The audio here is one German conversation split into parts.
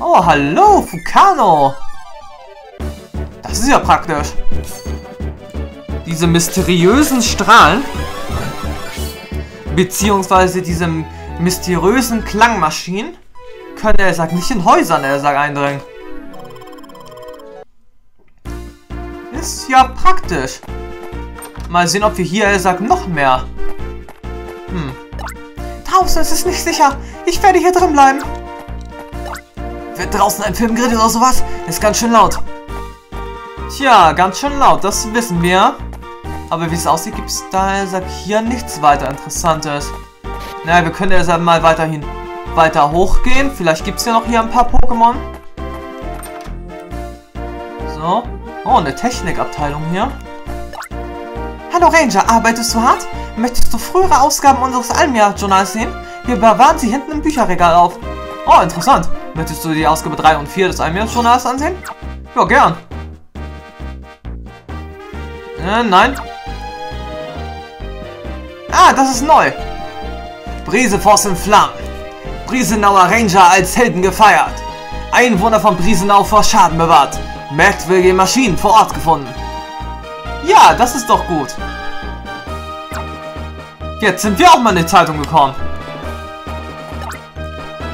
Oh, hallo, Fukano! Das ist ja praktisch. Diese mysteriösen Strahlen, beziehungsweise diese mysteriösen Klangmaschinen, können, er sagt, nicht in Häusern, er sagt, eindringen. Ist ja praktisch. Mal sehen, ob wir hier, er sagt, noch mehr. Draußen ist es nicht sicher. Ich werde hier drin bleiben. Wird draußen ein Film geredet oder sowas? Ist ganz schön laut. Tja, ganz schön laut, das wissen wir. Aber wie es aussieht, gibt es da, er sagt, hier nichts weiter Interessantes. Naja, wir können ja also mal weiterhin weiter hochgehen. Vielleicht gibt es ja noch hier ein paar Pokémon. So. Oh, eine Technikabteilung hier. Hallo Ranger, arbeitest du hart? Möchtest du frühere Ausgaben unseres Almea-Journals sehen? Wir bewahren sie hinten im Bücherregal auf. Oh, interessant. Möchtest du die Ausgabe 3 und 4 des Almea-Journals ansehen? Ja, gern. Nein. Ah, das ist neu. Briseforst in Flammen. Briesenauer Ranger als Helden gefeiert. Einwohner von Briesenau vor Schaden bewahrt. Merkwürdige Maschinen vor Ort gefunden. Ja, das ist doch gut. Jetzt sind wir auch mal in die Zeitung gekommen.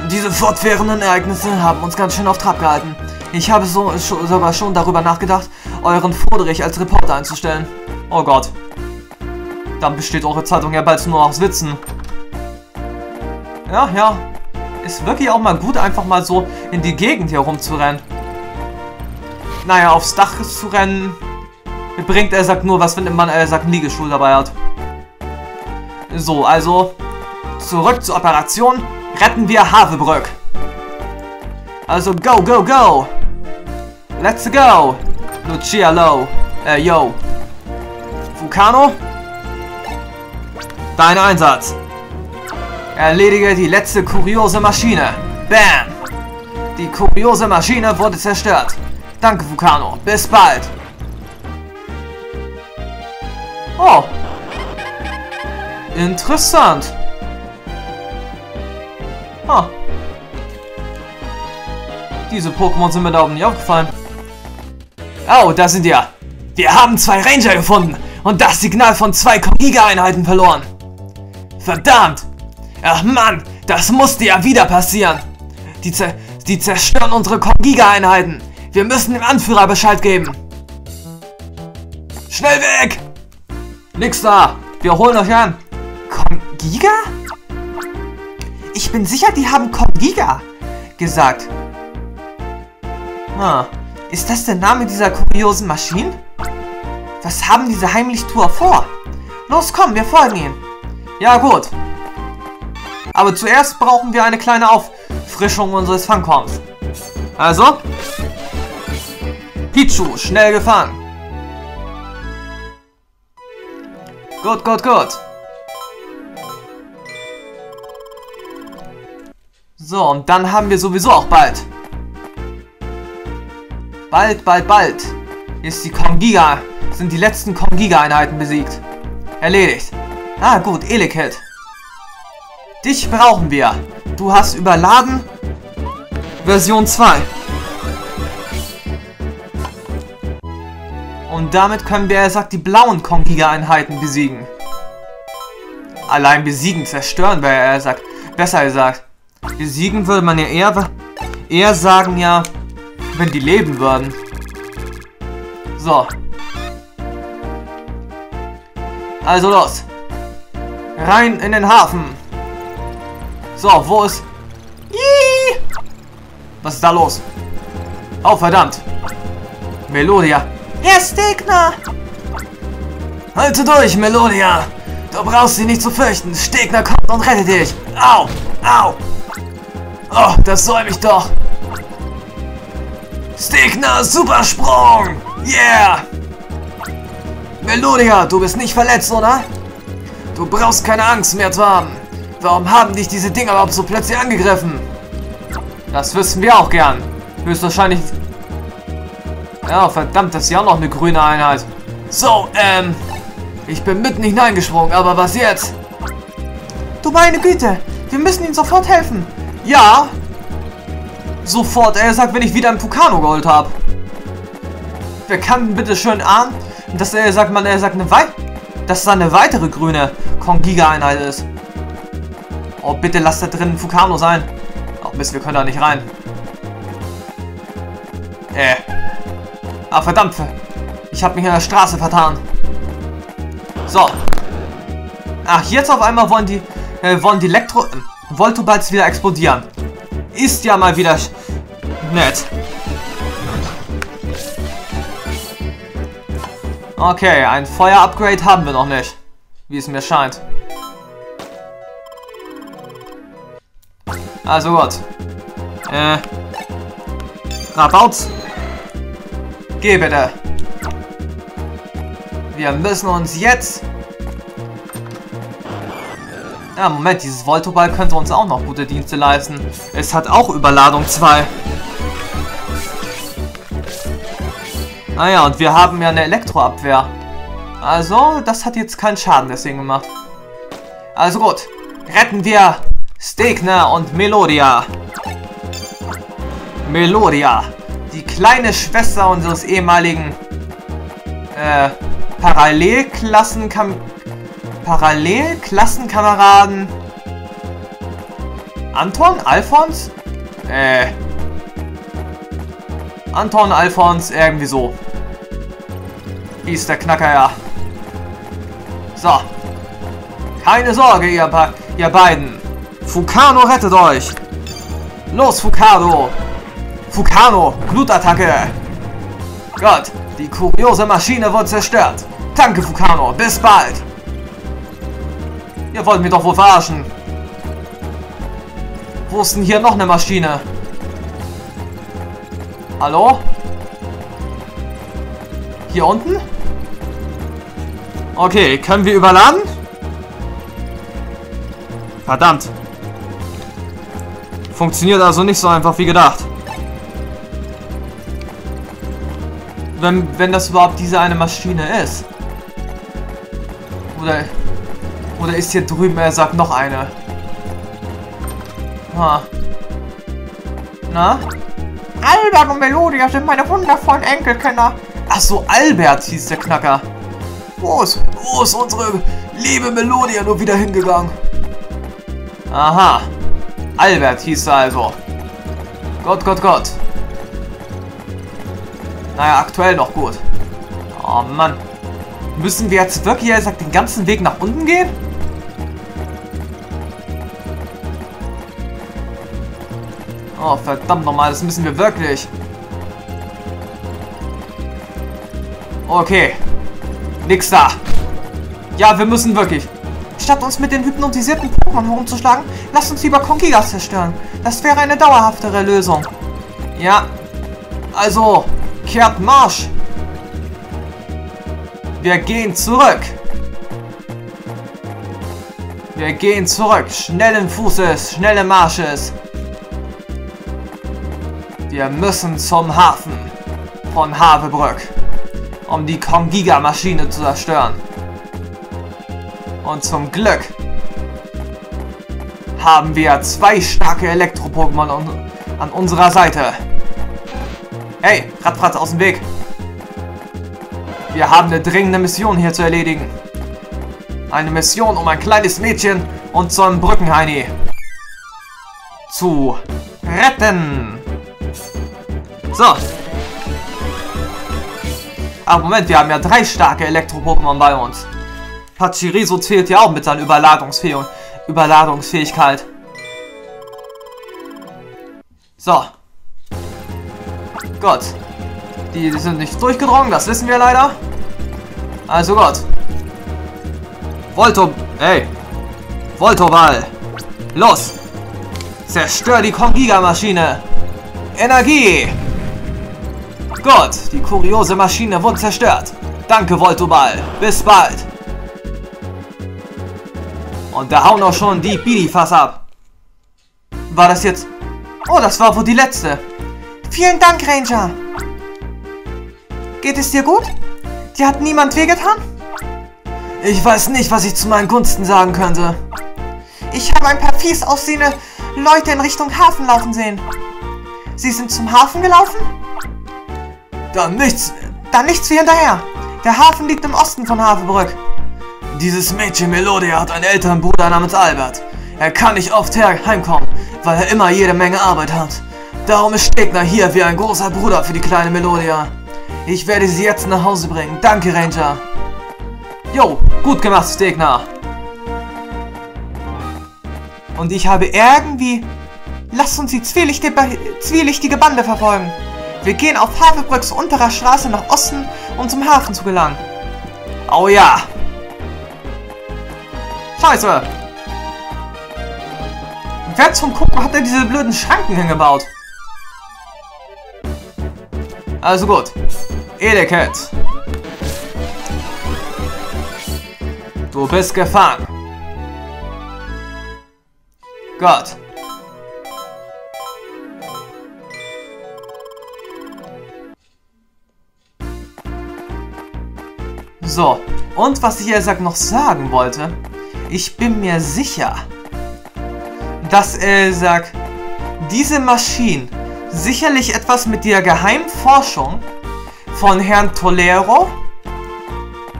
Diese fortwährenden Ereignisse haben uns ganz schön auf Trab gehalten. Ich habe sogar schon darüber nachgedacht, euren Friedrich als Reporter einzustellen. Oh Gott. Dann besteht eure Zeitung ja bald nur aus Witzen. Ja. Ist wirklich auch mal gut, einfach mal so in die Gegend hier rumzurennen. Naja, aufs Dach zu rennen bringt, er sagt, nur was, wenn man, er sagt, Liegestuhl dabei hat. So, also zurück zur Operation. Retten wir Havebrück. Also go, go, go. Let's go. Lucia low. Yo. Vulcano. Dein Einsatz. Erledige die letzte kuriose Maschine. Bam. Die kuriose Maschine wurde zerstört. Danke, Vulcano. Bis bald. Oh. Interessant. Oh. Diese Pokémon sind mir da oben nicht aufgefallen. Oh, da sind wir. Wir haben 2 Ranger gefunden und das Signal von 2 ComGiga-Einheiten verloren. Verdammt. Ach Mann, das musste ja wieder passieren. Die zerstören unsere ComGiga-Einheiten. Wir müssen dem Anführer Bescheid geben. Schnell weg. Nix da. Wir holen euch an. ComGiga? Ich bin sicher, die haben ComGiga gesagt. Ah, ist das der Name dieser kuriosen Maschinen? Was haben diese Heimlichtour vor? Los, komm, wir folgen ihnen. Ja, gut. Aber zuerst brauchen wir eine kleine Auffrischung unseres Fangkorns. Also. Pichu, schnell gefangen. Gut, gut, gut. So, und dann haben wir sowieso auch bald. Bald ist die ComGiga, sind die letzten ComGiga-Einheiten besiegt. Erledigt. Ah gut, Elekid. Dich brauchen wir. Du hast überladen Version 2. Und damit können wir, er sagt, die blauen ComGiga-Einheiten besiegen. Allein besiegen, zerstören wäre, er sagt, besser gesagt. Besiegen würde man ja eher sagen, ja, wenn die leben würden. So. Also los. Rein in den Hafen. So, wo ist... Iii! Was ist da los? Oh, verdammt. Melodia. Herr Stegner! Halte durch, Melodia. Du brauchst sie nicht zu fürchten. Stegner kommt und rettet dich. Au! Au! Oh, das soll mich doch. Stegner, Supersprung! Yeah! Melodia, du bist nicht verletzt, oder? Du brauchst keine Angst mehr zu haben. Warum haben dich diese Dinger überhaupt so plötzlich angegriffen? Das wissen wir auch gern. Höchstwahrscheinlich... Ja, verdammt, das ist ja auch noch eine grüne Einheit. So, ich bin mitten hineingesprungen, aber was jetzt? Du meine Güte! Wir müssen ihnen sofort helfen. Ja. sofort. Er sagt, wenn ich wieder ein Fukano geholt habe. Wer kann bitte schön ahnen, dass er sagt, dass da eine weitere grüne ComGiga-Einheit ist. Oh, bitte lasst da drin ein Fukano sein. Oh, Mist, wir können da nicht rein. Ah, verdammt. Ich habe mich an der Straße vertan. So. Ach, jetzt auf einmal wollen die Voltobals wieder explodieren. Ist ja mal wieder nett. Okay, ein Feuer-Upgrade haben wir noch nicht. Wie es mir scheint. Also gut. Rabauz. Geh bitte. Wir müssen uns jetzt... Ja, Moment, dieses Voltobal könnte uns auch noch gute Dienste leisten. Es hat auch Überladung 2. Naja, und wir haben ja eine Elektroabwehr. Also, das hat jetzt keinen Schaden deswegen gemacht. Also gut, retten wir Stegner und Melodia. Melodia, die kleine Schwester unseres ehemaligen Parallelklassenkameraden Anton Alphons? Anton Alphons, irgendwie so. Ist der Knacker, ja. So. Keine Sorge, ihr beiden. Fukano rettet euch. Los, Fukano. Fukano, Blutattacke. Gott, die kuriose Maschine wurde zerstört. Danke, Fukano. Bis bald. Ihr wollt mich doch wohl verarschen. Wo ist denn hier noch eine Maschine? Hallo? Hier unten? Okay, können wir überladen? Verdammt. Funktioniert also nicht so einfach wie gedacht. Wenn das überhaupt diese eine Maschine ist. Oder ist hier drüben, er sagt, noch eine. Ha. Na? Albert und Melodia sind meine wundervollen Enkelkinder. Ach so, Albert hieß der Knacker. Wo ist unsere liebe Melodia nur wieder hingegangen? Aha. Albert hieß er also. Gott, Gott, Gott. Naja, aktuell noch gut. Oh Mann. Müssen wir jetzt wirklich, er sagt, den ganzen Weg nach unten gehen? Oh, verdammt nochmal, das müssen wir wirklich. Okay. Nix da. Ja, wir müssen wirklich. Statt uns mit den hypnotisierten Pokémon herumzuschlagen, lasst uns lieber Konkigas zerstören. Das wäre eine dauerhaftere Lösung. Ja. Also, kehrt Marsch. Wir gehen zurück. Wir gehen zurück. Schnellen Fußes, schnelle Marsches. Wir müssen zum Hafen von Havebrück, um die ComGiga-Maschine zu zerstören. Und zum Glück haben wir zwei starke Elektro-Pokémon an unserer Seite. Hey, Radfratz aus dem Weg. Wir haben eine dringende Mission hier zu erledigen. Eine Mission, um ein kleines Mädchen und so einen Brückenheini zu retten. So. Aber Moment, wir haben ja drei starke Elektro-Pokémon bei uns. Pachirisu zählt ja auch mit seiner Überladungsfähigkeit. So. Gott. Die sind nicht durchgedrungen, das wissen wir leider. Also Gott. Voltobal. Los. Zerstör die ComGiga-Maschine. Energie. Gott, die kuriose Maschine wurde zerstört. Danke, Voltobal. Bis bald. Und da hauen auch schon die Bidifass ab. War das jetzt... Oh, das war wohl die letzte. Vielen Dank, Ranger. Geht es dir gut? Dir hat niemand wehgetan? Ich weiß nicht, was ich zu meinen Gunsten sagen könnte. Ich habe ein paar fies aussehende Leute in Richtung Hafen laufen sehen. Sie sind zum Hafen gelaufen? Dann nichts wie hinterher. Der Hafen liegt im Osten von Havebrück. Dieses Mädchen Melodia hat einen älteren Bruder namens Albert. Er kann nicht oft heimkommen, weil er immer jede Menge Arbeit hat. Darum ist Stegner hier wie ein großer Bruder für die kleine Melodia. Ich werde sie jetzt nach Hause bringen. Danke, Ranger. Jo, gut gemacht, Stegner. Und ich habe irgendwie... Lasst uns die zwielichtige Bande verfolgen. Wir gehen auf Havebrücks unterer Straße nach Osten, um zum Hafen zu gelangen. Oh ja. Scheiße. Wer zum Kuckuck hat denn diese blöden Schranken hingebaut? Also gut. Elekid. Du bist gefangen. Gott. So. Und was ich ehrlich gesagt noch sagen wollte. Ich bin mir sicher, dass diese Maschinen sicherlich etwas mit der Geheimforschung von Herrn Tolero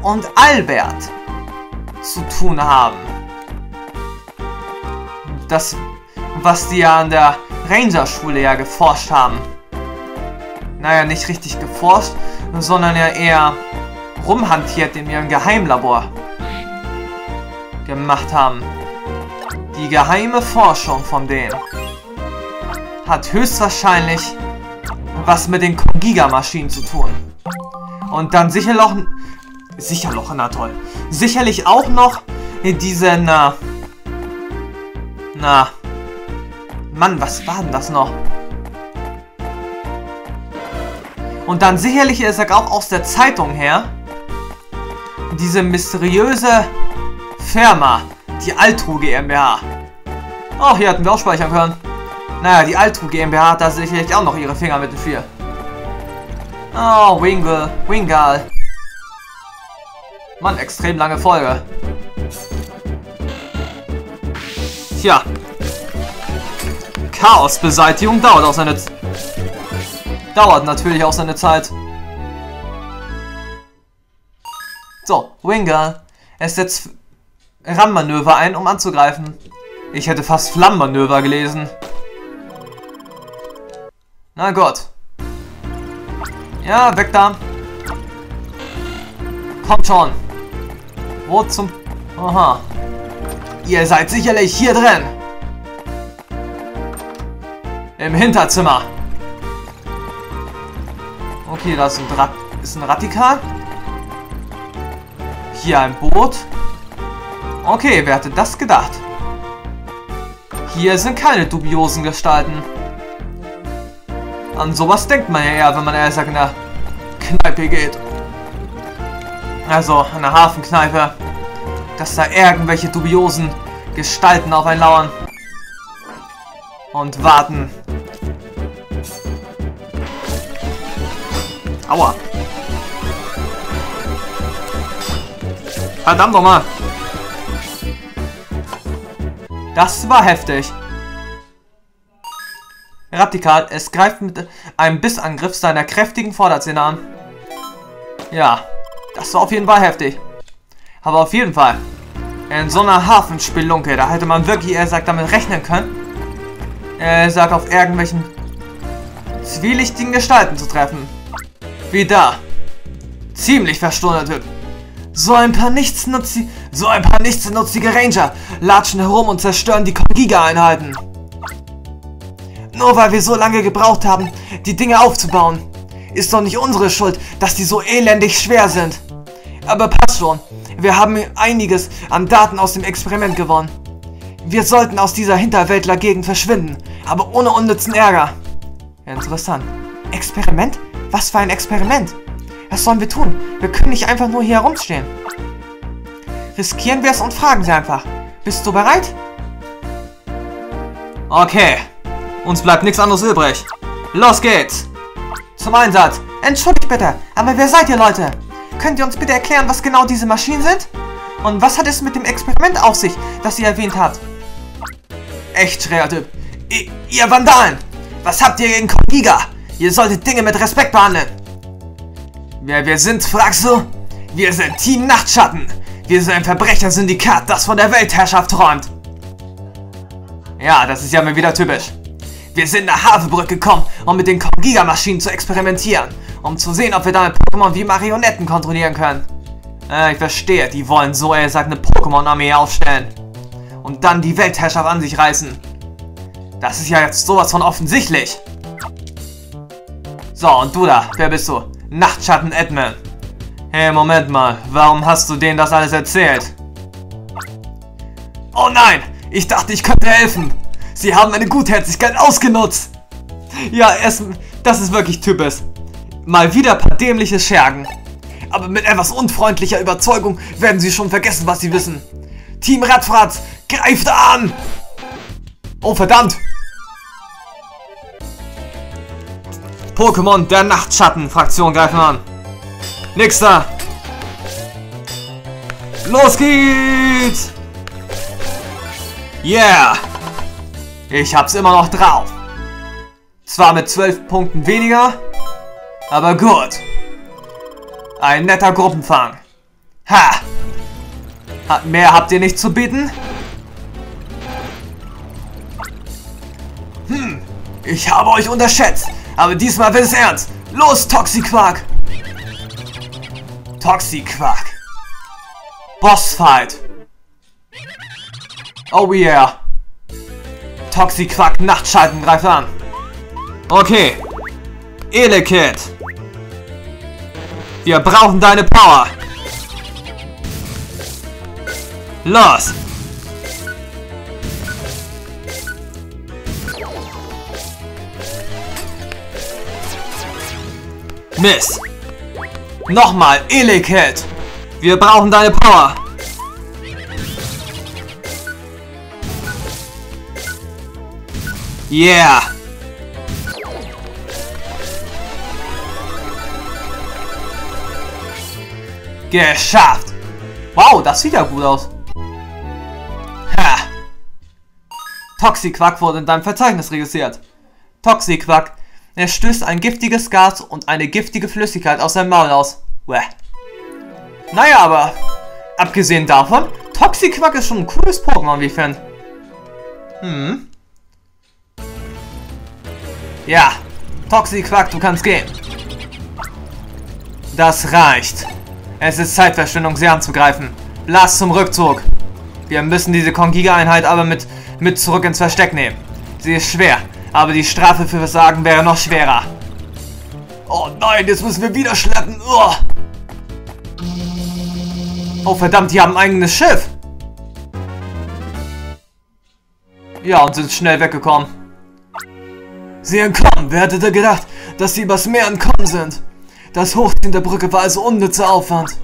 und Albert zu tun haben. Das, was die ja an der Rangerschule ja geforscht haben. Naja, nicht richtig geforscht, sondern ja eher rumhantiert in ihrem Geheimlabor gemacht haben. Die geheime Forschung von denen hat höchstwahrscheinlich was mit den ComGiga-Maschinen zu tun. Und dann sicherlich auch noch diese, Mann, was war denn das noch? Und dann sicherlich, ich sag auch aus der Zeitung her, diese mysteriöse Firma, die Altru GmbH. Oh, hier hatten wir auch speichern können. Naja, die Altru GmbH hat da sicherlich auch noch ihre Finger mit dem Spiel. Oh, Wingull. Mann, extrem lange Folge. Tja. Chaosbeseitigung dauert natürlich auch seine Zeit. So, Wingull. Es setzt Rammanöver ein, um anzugreifen. Ich hätte fast Flammenmanöver gelesen. Na Gott. Ja, weg da. Kommt schon. Wo zum... Aha. Ihr seid sicherlich hier drin. Im Hinterzimmer. Okay, da ist ein Radikal. Hier ein Boot. Okay, wer hätte das gedacht? Hier sind keine dubiosen Gestalten. An sowas denkt man ja eher, wenn man eher in der Kneipe geht. Also, in der Hafenkneipe. Dass da irgendwelche dubiosen Gestalten auf einen lauern. Und warten. Aua. Verdammt nochmal. Das war heftig. Radikal, es greift mit einem Bissangriff seiner kräftigen Vorderzähne an. Ja, das war auf jeden Fall heftig. Aber auf jeden Fall, in so einer Hafenspelunke, da hätte man wirklich, damit rechnen können, auf irgendwelchen zwielichtigen Gestalten zu treffen. Wie da. Ziemlich verstohlener Typ. So ein paar nichtsnutzige Ranger latschen herum und zerstören die ComGiga-Einheiten. Nur weil wir so lange gebraucht haben, die Dinge aufzubauen. Ist doch nicht unsere Schuld, dass die so elendig schwer sind. Aber passt schon, wir haben einiges an Daten aus dem Experiment gewonnen. Wir sollten aus dieser Hinterwäldler-Gegend verschwinden, aber ohne unnützen Ärger. Interessant. Experiment? Was für ein Experiment? Was sollen wir tun? Wir können nicht einfach nur hier herumstehen. Riskieren wir es und fragen sie einfach. Bist du bereit? Okay. Uns bleibt nichts anderes übrig. Los geht's. Zum Einsatz. Entschuldigt bitte, aber wer seid ihr, Leute? Könnt ihr uns bitte erklären, was genau diese Maschinen sind? Und was hat es mit dem Experiment auf sich, das ihr erwähnt habt? Echt schräger Typ. Ihr Vandalen! Was habt ihr gegen ComGiga? Ihr solltet Dinge mit Respekt behandeln. Wer wir sind, fragst du? Wir sind Team Nachtschatten. Wir sind ein Verbrechersyndikat, das von der Weltherrschaft träumt. Ja, das ist ja mal wieder typisch. Wir sind nach Havebrück gekommen, um mit den ComGiga-Maschinen zu experimentieren, um zu sehen, ob wir damit Pokémon wie Marionetten kontrollieren können. Ich verstehe, die wollen so ehrlich gesagt eine Pokémon-Armee aufstellen und dann die Weltherrschaft an sich reißen. Das ist ja jetzt sowas von offensichtlich. So, und du da, wer bist du? Nachtschatten Admin. Hey, Moment mal, warum hast du denen das alles erzählt? Oh nein, ich dachte, ich könnte helfen. Sie haben meine Gutherzigkeit ausgenutzt. Ja, das ist wirklich typisch. Mal wieder ein paar dämliche Schergen. Aber mit etwas unfreundlicher Überzeugung werden sie schon vergessen, was sie wissen. Team Radfratz, greift an! Oh, verdammt! Pokémon der Nachtschatten-Fraktion greifen an. Nix da! Los geht's! Yeah! Ich hab's immer noch drauf. Zwar mit 12 Punkten weniger, aber gut. Ein netter Gruppenfang. Ha! Mehr habt ihr nicht zu bieten? Hm, ich habe euch unterschätzt. Aber diesmal wird es ernst. Los, Toxiquak! Toxiquak. Bossfight. Oh yeah. Toxiquak Nachtschatten greift an. Okay. Elekid. Wir brauchen deine Power. Los. Mist. Nochmal, Elekid. Wir brauchen deine Power. Yeah. Geschafft. Wow, das sieht ja gut aus. Ha. Toxiquak wurde in deinem Verzeichnis registriert. Toxiquak. Er stößt ein giftiges Gas und eine giftige Flüssigkeit aus seinem Maul aus. Wäh. Naja, aber abgesehen davon, Toxiquak ist schon ein cooles Pokémon, wie ich finde. Hm. Ja, Toxiquak, du kannst gehen. Das reicht. Es ist Zeitverschwendung, sie anzugreifen. Blast zum Rückzug. Wir müssen diese ComGiga-Einheit aber mit zurück ins Versteck nehmen. Sie ist schwer. Aber die Strafe für Versagen wäre noch schwerer. Oh nein, jetzt müssen wir wieder schleppen. Uah. Oh verdammt, die haben ein eigenes Schiff. Ja, und sind schnell weggekommen. Sie entkommen. Wer hätte da gedacht, dass sie übers Meer entkommen sind? Das Hochziehen der Brücke war also unnützer Aufwand.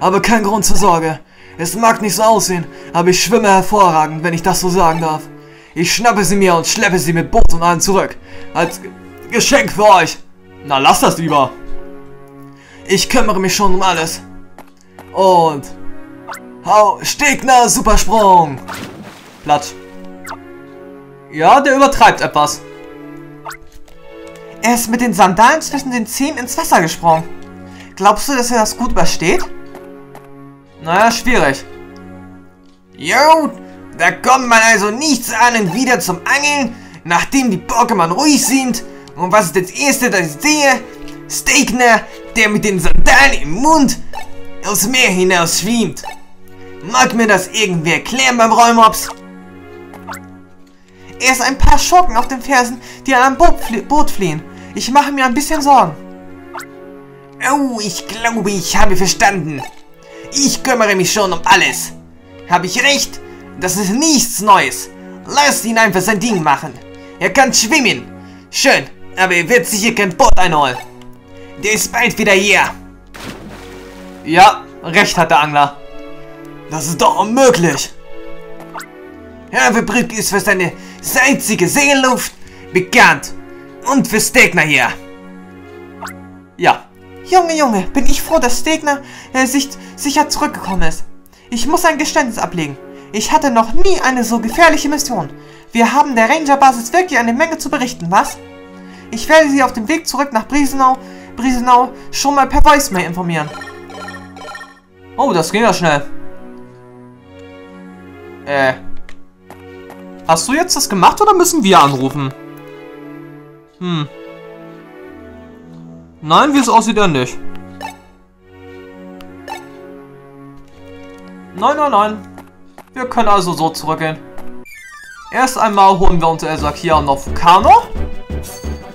Aber kein Grund zur Sorge. Es mag nicht so aussehen, aber ich schwimme hervorragend, wenn ich das so sagen darf. Ich schnappe sie mir und schleppe sie mit Boot und allen zurück. Als Geschenk für euch. Na, lass das lieber. Ich kümmere mich schon um alles. Und... Hau... Stegner, Supersprung. Platsch. Ja, der übertreibt etwas. Er ist mit den Sandalen zwischen den Zehen ins Wasser gesprungen. Glaubst du, dass er das gut übersteht? Naja, schwierig. Yo! Da kommt man also nichts ahnend wieder zum Angeln, nachdem die Pokémon ruhig sind. Und was ist das Erste, das ich sehe? Stegner, der mit den Sandalen im Mund aufs Meer hinaus schwimmt. Mag mir das irgendwie erklären beim Rollmops? Erst ein paar Schurken auf den Fersen, die an einem Boot fliehen. Ich mache mir ein bisschen Sorgen. Oh, ich glaube, ich habe verstanden. Ich kümmere mich schon um alles. Habe ich recht? Das ist nichts Neues. Lasst ihn einfach sein Ding machen. Er kann schwimmen. Schön, aber er wird sich hier kein Boot einholen. Der ist bald wieder hier. Ja, recht hat der Angler. Das ist doch unmöglich. Havebrück ist für seine salzige Seeluft bekannt. Und für Stegner hier. Ja. Junge, Junge, bin ich froh, dass Stegner sicher zurückgekommen ist. Ich muss ein Geständnis ablegen. Ich hatte noch nie eine so gefährliche Mission. Wir haben der Ranger-Basis wirklich eine Menge zu berichten, was? Ich werde Sie auf dem Weg zurück nach Briesenau schon mal per Voicemail informieren. Oh, das ging ja schnell. Hast du jetzt das gemacht oder müssen wir anrufen? Hm. Nein, wie es aussieht, ja nicht. Nein. Wir können also so zurückgehen. Erst einmal holen wir uns Elsack hier noch Vulcano.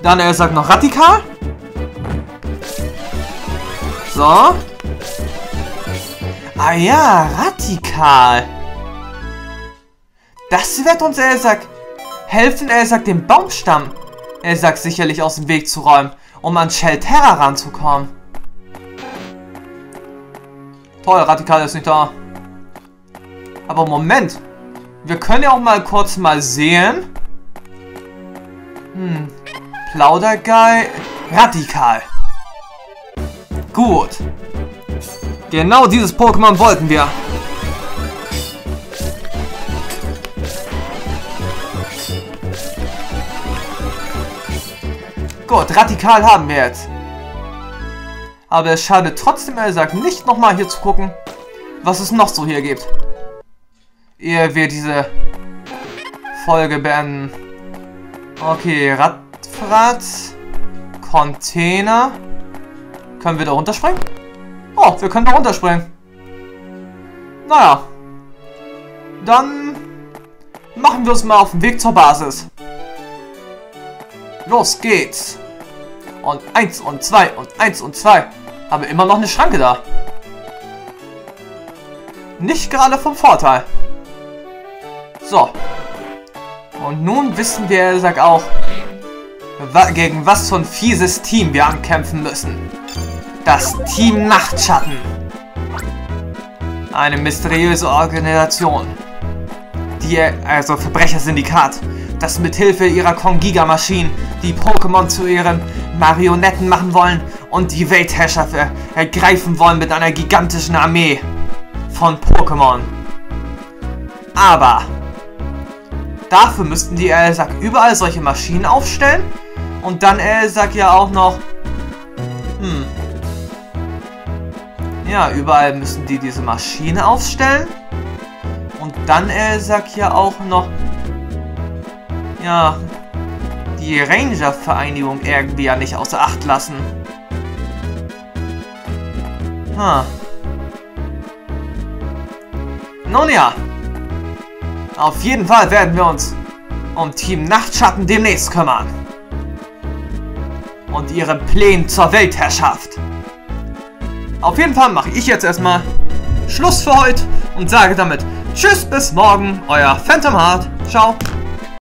Dann Elsack noch Radikal. So. Ah ja, Radikal. Das wird uns Elsack helfen, Elsack den Baumstamm Elsack sicherlich aus dem Weg zu räumen, um an Shell Terra ranzukommen. Toll, Radikal ist nicht da. Aber Moment. Wir können ja auch mal kurz mal sehen. Hm. Plaudergeil. Radikal. Gut. Genau dieses Pokémon wollten wir. Gut, Radikal haben wir jetzt. Aber es schadet trotzdem, er sagt, nicht nochmal hier zu gucken, was es noch so hier gibt. Ehe wir diese Folge beenden. Okay, Radfrat. Container. Können wir da runterspringen? Oh, wir können da runterspringen. Naja. Dann machen wir uns mal auf den Weg zur Basis. Los geht's. Und 1 und 2 und 1 und 2. Haben wir immer noch eine Schranke da. Nicht gerade vom Vorteil. So. Und nun wissen wir, er sagt auch, gegen was für ein fieses Team wir ankämpfen müssen. Das Team Nachtschatten. Eine mysteriöse Organisation. Die, also Verbrechersyndikat, das mithilfe ihrer ComGiga-Maschinen die Pokémon zu ihren Marionetten machen wollen und die Weltherrschaft ergreifen wollen mit einer gigantischen Armee von Pokémon. Aber dafür müssten die Elsack überall solche Maschinen aufstellen. Und dann Elsack ja auch noch. Hm. Ja, überall müssen die diese Maschine aufstellen. Und dann Elsack ja auch noch. Ja. Die Ranger-Vereinigung irgendwie ja nicht außer Acht lassen. Hm. Nun ja. Auf jeden Fall werden wir uns um Team Nachtschatten demnächst kümmern. Und ihren Plänen zur Weltherrschaft. Auf jeden Fall mache ich jetzt erstmal Schluss für heute und sage damit Tschüss bis morgen, euer Phantom Heart. Ciao.